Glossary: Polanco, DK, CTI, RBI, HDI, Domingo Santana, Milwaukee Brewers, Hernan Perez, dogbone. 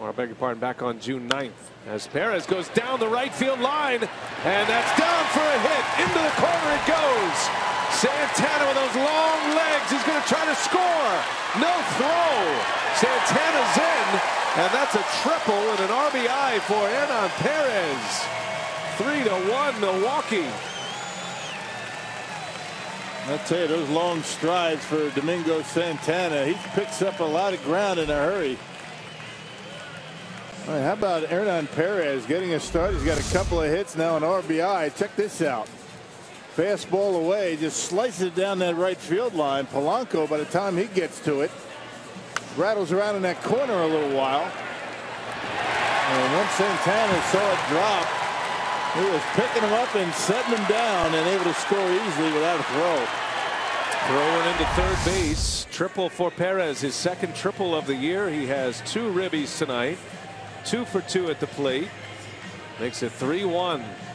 or I beg your pardon, back on June 9th, as Perez goes down the right field line, and that's down for a hit. Into the corner it goes. Santana with those long legs. He's going to try to score. No throw. Santana's in, and that's a triple and an RBI for Hernan Perez. 3-1 Milwaukee. I'll tell you, those long strides for Domingo Santana. He picks up a lot of ground in a hurry. All right, how about Hernan Perez getting a start? He's got a couple of hits now, an RBI. Check this out. Fastball away, just slices it down that right field line. Polanco, by the time he gets to it, rattles around in that corner a little while. And once Santana saw it drop, he was picking him up and setting him down and able to score easily without a throw. Throwing into third base. Triple for Perez, his second triple of the year. He has two ribbies tonight. 2 for 2 at the plate. Makes it 3-1.